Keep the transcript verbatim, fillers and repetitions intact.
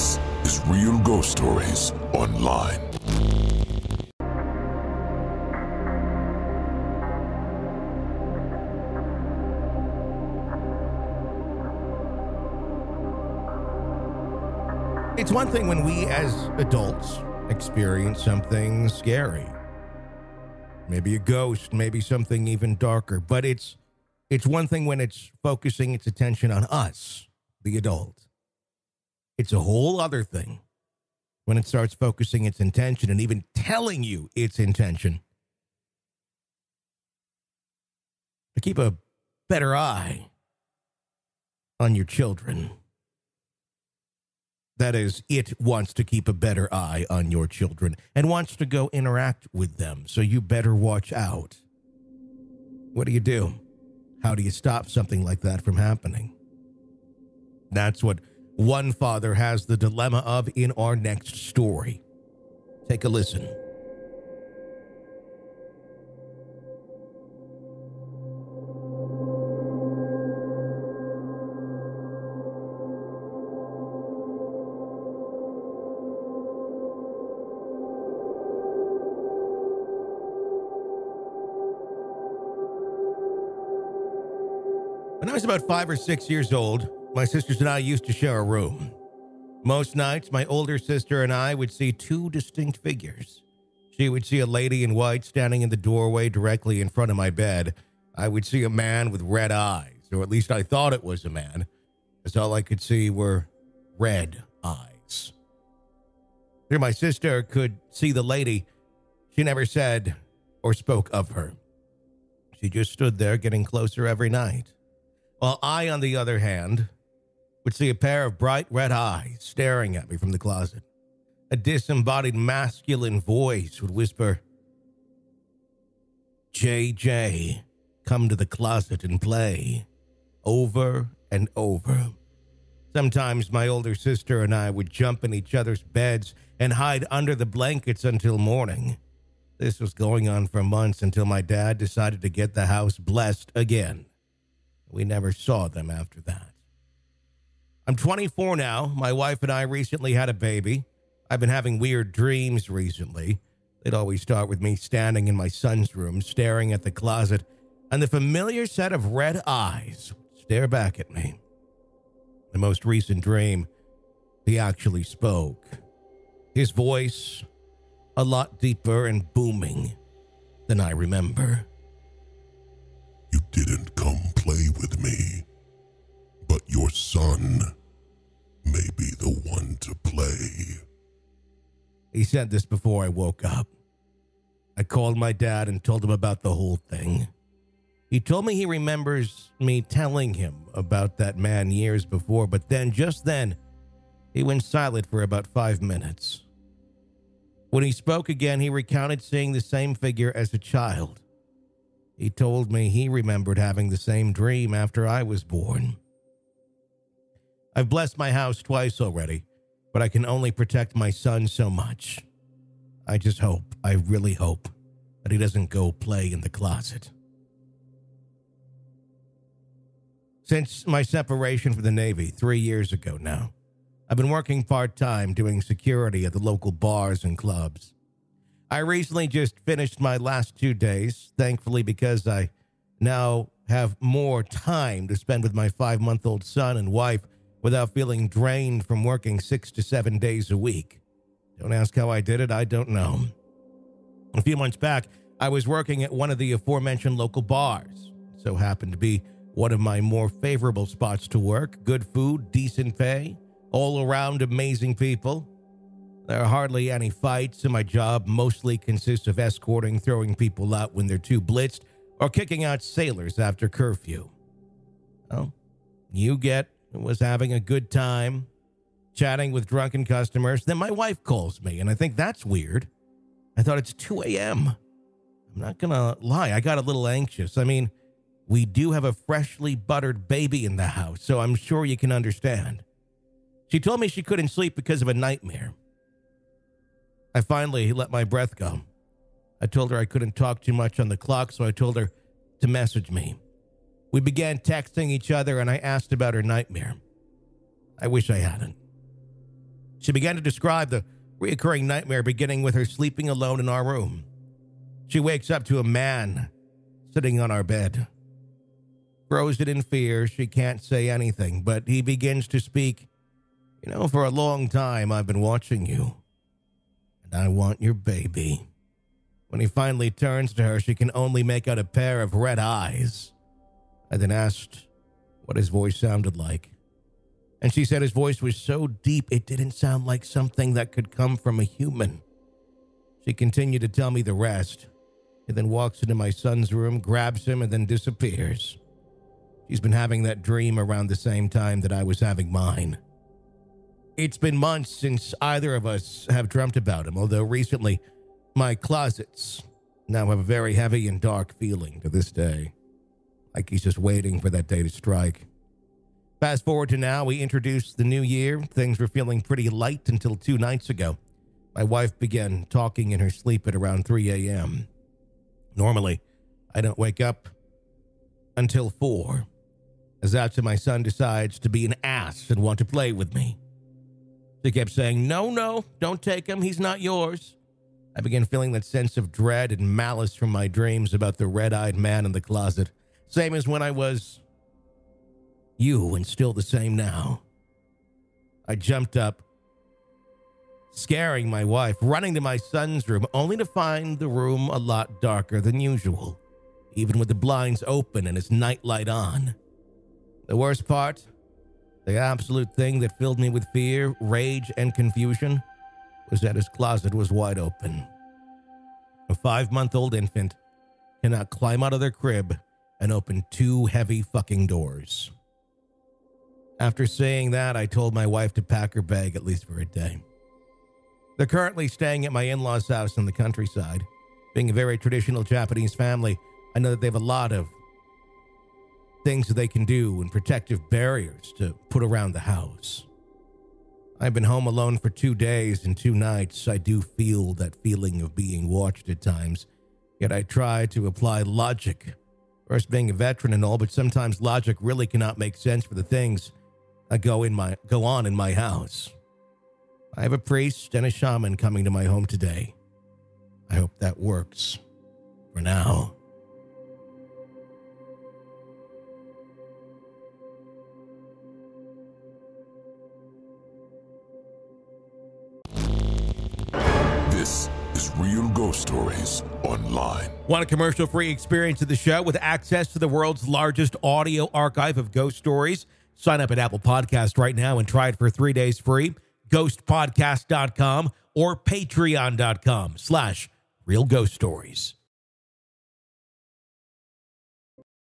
This is Real Ghost Stories Online. It's one thing when we as adults experience something scary. Maybe a ghost, maybe something even darker. But it's it's one thing when it's focusing its attention on us, the adult. It's a whole other thing when it starts focusing its intention and even telling you its intention. To keep a better eye on your children. That is, it wants to keep a better eye on your children and wants to go interact with them, so you better watch out. What do you do? How do you stop something like that from happening? That's what one father has the dilemma of in our next story. Take a listen. When I was about five or six years old, my sisters and I used to share a room. Most nights, my older sister and I would see two distinct figures. She would see a lady in white standing in the doorway directly in front of my bed. I would see a man with red eyes, or at least I thought it was a man, as all I could see were red eyes. Here, my sister could see the lady. She never said or spoke of her. She just stood there, getting closer every night. While I, on the other hand, would see a pair of bright red eyes staring at me from the closet. A disembodied masculine voice would whisper, "J J, come to the closet and play," over and over. Sometimes my older sister and I would jump in each other's beds and hide under the blankets until morning. This was going on for months until my dad decided to get the house blessed again. We never saw them after that. I'm twenty-four now. My wife and I recently had a baby. I've been having weird dreams recently. They'd always start with me standing in my son's room, staring at the closet, and the familiar set of red eyes would stare back at me. The most recent dream, he actually spoke. His voice, a lot deeper and booming than I remember. "You didn't come play with me, but your son may be the one to play." He said this before I woke up. I called my dad and told him about the whole thing. He told me he remembers me telling him about that man years before, but then, just then, he went silent for about five minutes. When he spoke again, he recounted seeing the same figure as a child. He told me he remembered having the same dream after I was born. I've blessed my house twice already, but I can only protect my son so much. I just hope, I really hope, that he doesn't go play in the closet. Since my separation from the Navy three years ago now, I've been working part-time doing security at the local bars and clubs. I recently just finished my last two days, thankfully, because I now have more time to spend with my five-month-old son and wife without feeling drained from working six to seven days a week. Don't ask how I did it, I don't know. A few months back, I was working at one of the aforementioned local bars. It so happened to be one of my more favorable spots to work. Good food, decent pay, all around amazing people. There are hardly any fights, and my job mostly consists of escorting, throwing people out when they're too blitzed, or kicking out sailors after curfew. Well, you get was having a good time, chatting with drunken customers. Then my wife calls me, and I think that's weird. I thought it's two a m I'm not gonna lie, I got a little anxious. I mean, we do have a freshly buttered baby in the house, so I'm sure you can understand. She told me she couldn't sleep because of a nightmare. I finally let my breath go. I told her I couldn't talk too much on the clock, so I told her to message me. We began texting each other, and I asked about her nightmare. I wish I hadn't. She began to describe the recurring nightmare, beginning with her sleeping alone in our room. She wakes up to a man sitting on our bed. Frozen in fear, she can't say anything, but he begins to speak. You know, for a long time, I've been watching you, and I want your baby. When he finally turns to her, she can only make out a pair of red eyes. I then asked what his voice sounded like, and she said his voice was so deep it didn't sound like something that could come from a human. She continued to tell me the rest. He then walks into my son's room, grabs him, and then disappears. She's been having that dream around the same time that I was having mine. It's been months since either of us have dreamt about him, although recently my closets now have a very heavy and dark feeling to this day. Like he's just waiting for that day to strike. Fast forward to now, we introduced the new year. Things were feeling pretty light until two nights ago. My wife began talking in her sleep at around three a m Normally, I don't wake up until four, as that's when my son decides to be an ass and want to play with me. She kept saying, no, no, don't take him. He's not yours. I began feeling that sense of dread and malice from my dreams about the red-eyed man in the closet. Same as when I was you, and still the same now. I jumped up, scaring my wife, running to my son's room, only to find the room a lot darker than usual, even with the blinds open and his nightlight on. The worst part, the absolute thing that filled me with fear, rage, and confusion, was that his closet was wide open. A five-month-old infant cannot climb out of their crib and open two heavy fucking doors. After saying that, I told my wife to pack her bag at least for a day. They're currently staying at my in-laws' house in the countryside. Being a very traditional Japanese family, I know that they have a lot of things that they can do and protective barriers to put around the house. I've been home alone for two days and two nights. I do feel that feeling of being watched at times, yet I try to apply logic. First, being a veteran and all, but sometimes logic really cannot make sense for the things that go in my go on in my house. I have a priest and a shaman coming to my home today. I hope that works for now. This is Real Ghost Stories Online. Want a commercial-free experience of the show with access to the world's largest audio archive of ghost stories? Sign up at Apple Podcasts right now and try it for three days free. ghost podcast dot com or patreon dot com slash real ghost stories.